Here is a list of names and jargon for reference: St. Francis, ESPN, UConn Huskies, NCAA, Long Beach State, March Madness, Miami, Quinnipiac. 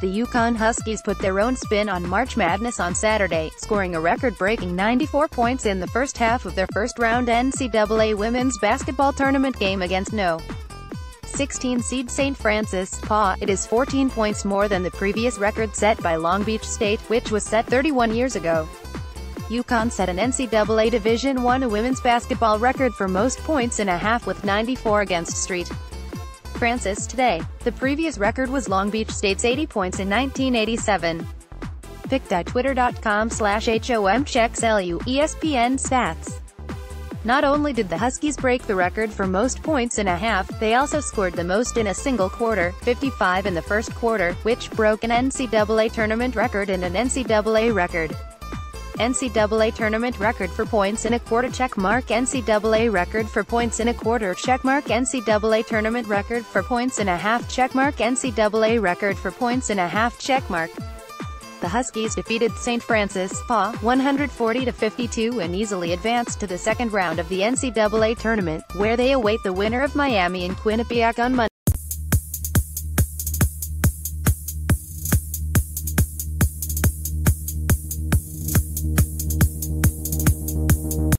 The UConn Huskies put their own spin on March Madness on Saturday, scoring a record-breaking 94 points in the first half of their first-round NCAA women's basketball tournament game against No. 16 seed St. Francis. It is 14 points more than the previous record set by Long Beach State, which was set 31 years ago. UConn set an NCAA Division I women's basketball record for most points in a half with 94 against St. Francis today. The previous record was Long Beach State's 80 points in 1987. Pic.twitter.com/HOMChecksLU ESPN Stats. Not only did the Huskies break the record for most points in a half, they also scored the most in a single quarter, 55 in the first quarter, which broke an NCAA tournament record and an NCAA tournament record for points in a quarter checkmark NCAA record for points in a quarter checkmark NCAA tournament record for points in a half checkmark NCAA record for points in a half checkmark. The Huskies defeated St. Francis, 140-52 and easily advanced to the second round of the NCAA tournament, where they await the winner of Miami and Quinnipiac on Monday.